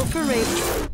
go for rage.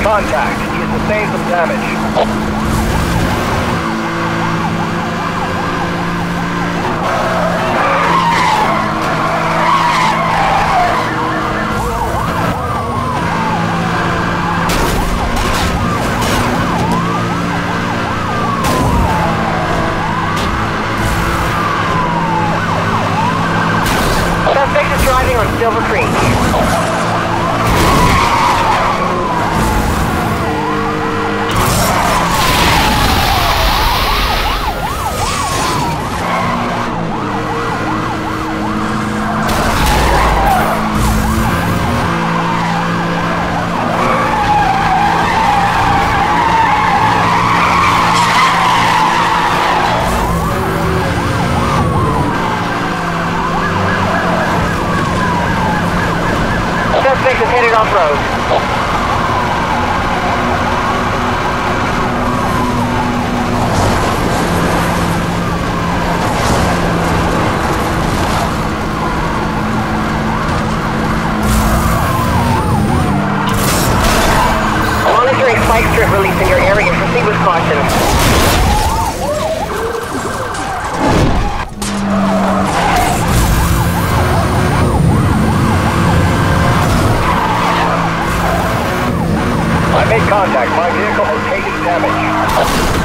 Contact. He has sustained some damage. Suspect is driving on Silver Creek. Suspect is headed off-road. Monitoring spike strip release in your area. Proceed with caution. Contact. My vehicle has taken damage.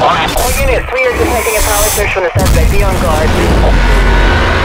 All units, 3 are detecting a power surge from the suspect. Be on guard.